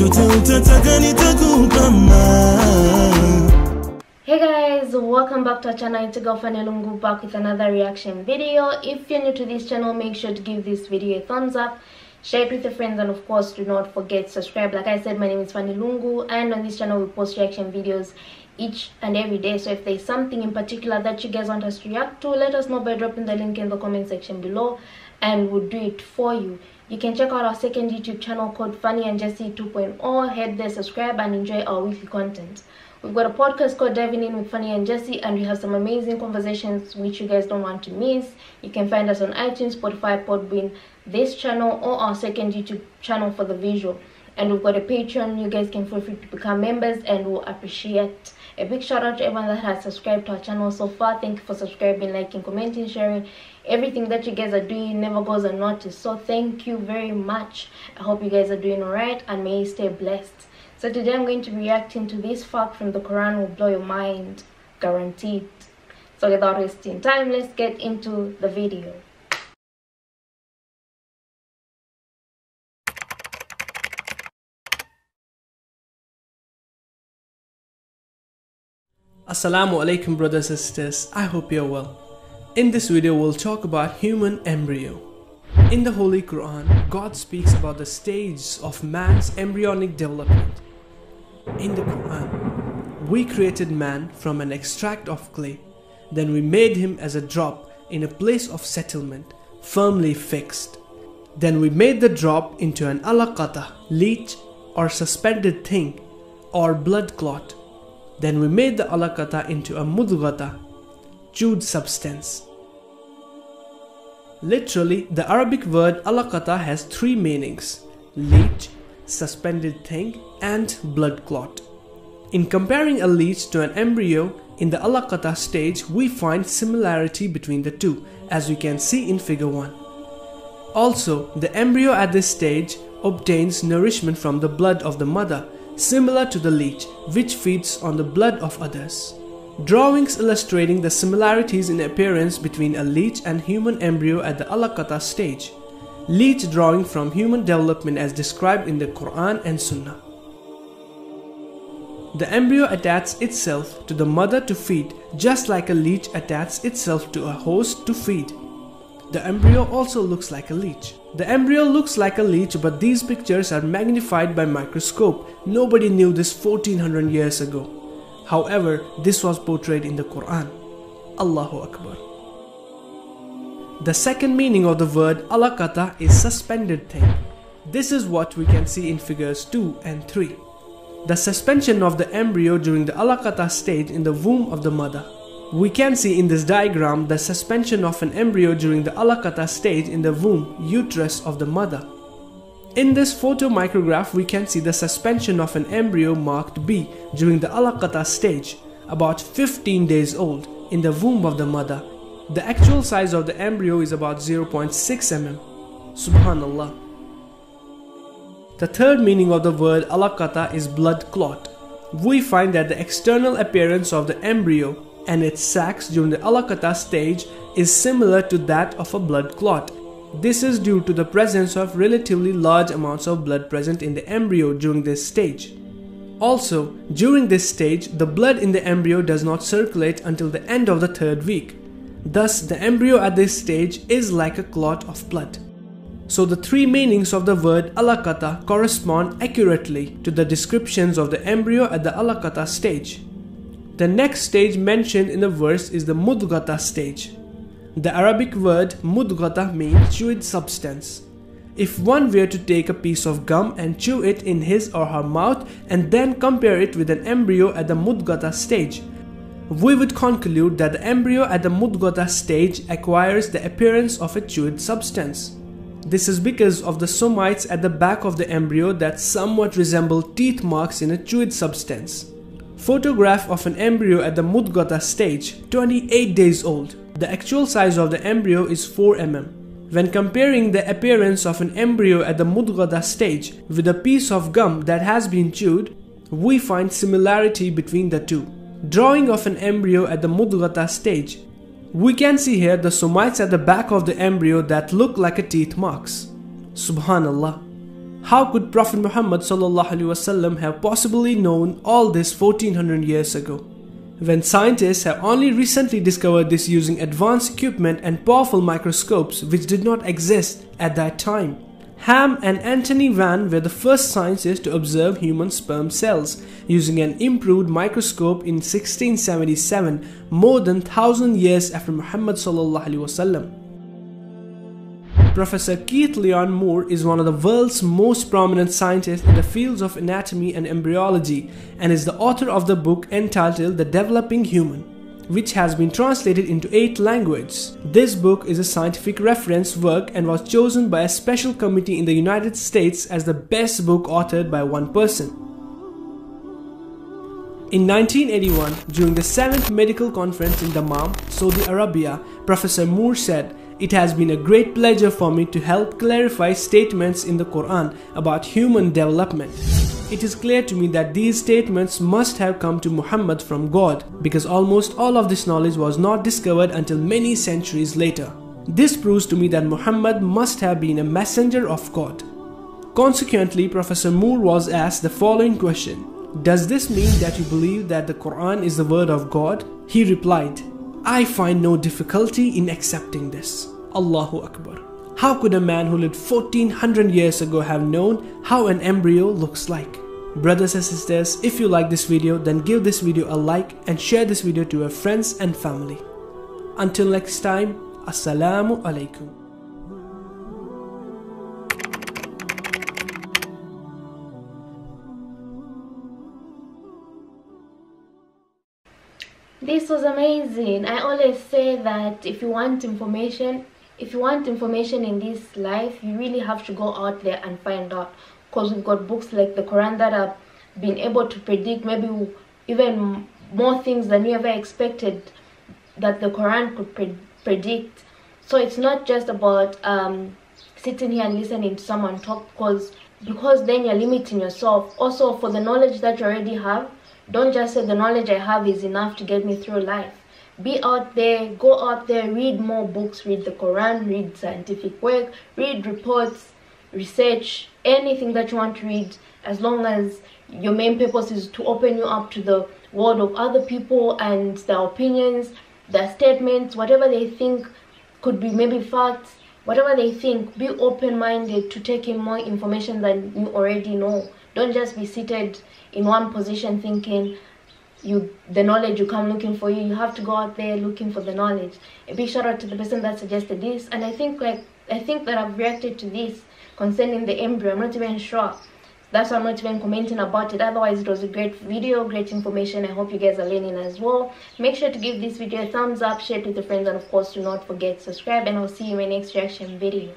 Hey guys, welcome back to our channel. It's your girl Fanny Lungu back with another reaction video. If you're new to this channel, make sure to give this video a thumbs up, share it with your friends, and of course do not forget to subscribe. Like I said, my name is Fanny Lungu, and on this channel we post reaction videos each and every day. So if there's something in particular that you guys want us to react to, let us know by dropping the link in the comment section below and we'll do it for you. You can check out our second YouTube channel called Fanny and Jessy 2.0. head there, subscribe, and enjoy our weekly content. We've got a podcast called Diving In with Fanny and Jessy, and we have some amazing conversations which you guys don't want to miss. You can find us on iTunes, Spotify, Podbean, this channel, or our second YouTube channel for the visual. And we've got a Patreon. You guys can feel free to become members, and we'll appreciate. A big shout out to everyone that has subscribed to our channel so far. Thank you for subscribing, liking, commenting, sharing. Everything that you guys are doing never goes unnoticed, so thank you very much. I hope you guys are doing all right, and may you stay blessed. So today I'm going to be reacting to this fact from the Quran. Will blow your mind, guaranteed. So without wasting time, let's get into the video. Assalamu Alaikum, brothers and sisters. I hope you're well. In this video we'll talk about human embryo. In the Holy Quran, God speaks about the stages of man's embryonic development. In the Quran, we created man from an extract of clay, then we made him as a drop in a place of settlement, firmly fixed. Then we made the drop into an alaqata, leech or suspended thing or blood clot. Then we made the alaqata into a mudghata, chewed substance. Literally, the Arabic word alaqata has three meanings: leech, suspended thing, and blood clot. In comparing a leech to an embryo, in the alaqata stage we find similarity between the two, as you can see in figure 1. Also, the embryo at this stage obtains nourishment from the blood of the mother, similar to the leech, which feeds on the blood of others. Drawings illustrating the similarities in appearance between a leech and human embryo at the alaqata stage. Leech drawing from human development as described in the Quran and Sunnah. The embryo attaches itself to the mother to feed, just like a leech attaches itself to a host to feed. The embryo also looks like a leech. The embryo looks like a leech, but these pictures are magnified by microscope. Nobody knew this 1400 years ago. However, this was portrayed in the Quran. Allahu Akbar. The second meaning of the word alaqata is suspended thing. This is what we can see in figures 2 and 3. The suspension of the embryo during the alaqata stage in the womb of the mother. We can see in this diagram the suspension of an embryo during the alaqata stage in the womb, uterus of the mother. In this photomicrograph we can see the suspension of an embryo marked B during the alaqata stage, about 15 days old, in the womb of the mother. The actual size of the embryo is about 0.6 mm. Subhanallah. The third meaning of the word alaqata is blood clot. We find that the external appearance of the embryo and its sacs during the alaqata stage is similar to that of a blood clot. This is due to the presence of relatively large amounts of blood present in the embryo during this stage. Also, during this stage, the blood in the embryo does not circulate until the end of the third week. Thus, the embryo at this stage is like a clot of blood. So the three meanings of the word alaqata correspond accurately to the descriptions of the embryo at the alaqata stage. The next stage mentioned in the verse is the mudghata stage. The Arabic word mudghata means chewed substance. If one were to take a piece of gum and chew it in his or her mouth and then compare it with an embryo at the mudghata stage, we would conclude that the embryo at the mudghata stage acquires the appearance of a chewed substance. This is because of the somites at the back of the embryo that somewhat resemble teeth marks in a chewed substance. Photograph of an embryo at the mudghata stage, 28 days old. The actual size of the embryo is 4 mm. When comparing the appearance of an embryo at the mudghata stage with a piece of gum that has been chewed, we find similarity between the two. Drawing of an embryo at the mudghata stage. We can see here the somites at the back of the embryo that look like a teeth marks. Subhanallah. How could Prophet Muhammad ﷺ have possibly known all this 1400 years ago, when scientists have only recently discovered this using advanced equipment and powerful microscopes which did not exist at that time? Ham and Anthony Vann were the first scientists to observe human sperm cells using an improved microscope in 1677, more than 1,000 years after Muhammad ﷺ. Professor Keith Leon Moore is one of the world's most prominent scientists in the fields of anatomy and embryology, and is the author of the book entitled The Developing Human, which has been translated into 8 languages. This book is a scientific reference work and was chosen by a special committee in the United States as the best book authored by one person. In 1981, during the 7th medical conference in Dammam, Saudi Arabia, Professor Moore said, "It has been a great pleasure for me to help clarify statements in the Quran about human development. It is clear to me that these statements must have come to Muhammad from God, because almost all of this knowledge was not discovered until many centuries later. This proves to me that Muhammad must have been a messenger of God." Consequently, Professor Moore was asked the following question: "Does this mean that you believe that the Quran is the word of God?" He replied, "I find no difficulty in accepting this." Allahu Akbar. How could a man who lived 1400 years ago have known how an embryo looks like? Brothers and sisters, if you like this video, then give this video a like and share this video to your friends and family. Until next time, Assalamu Alaikum. This was amazing. I always say that if you want information in this life, you really have to go out there and find out, because we've got books like the Quran that have been able to predict maybe even more things than you ever expected that the Quran could predict. So it's not just about sitting here and listening to someone talk, because then you're limiting yourself. Also, for the knowledge that you already have, don't just say the knowledge I have is enough to get me through life. Be out there, go out there, read more books, read the Quran, read scientific work, read reports, research, anything that you want to read, as long as your main purpose is to open you up to the world of other people and their opinions, their statements, whatever they think could be maybe facts, whatever they think. Be open-minded to taking more information than you already know. Don't just be seated in one position thinking the knowledge you come looking for, you have to go out there looking for the knowledge. A big shout out to the person that suggested this, and I think that I've reacted to this concerning the embryo. I'm not even sure, that's why I'm not even commenting about it. Otherwise, it was a great video, great information. I hope you guys are learning as well. Make sure to give this video a thumbs up, share it with your friends, and of course do not forget subscribe, and I'll see you in my next reaction video.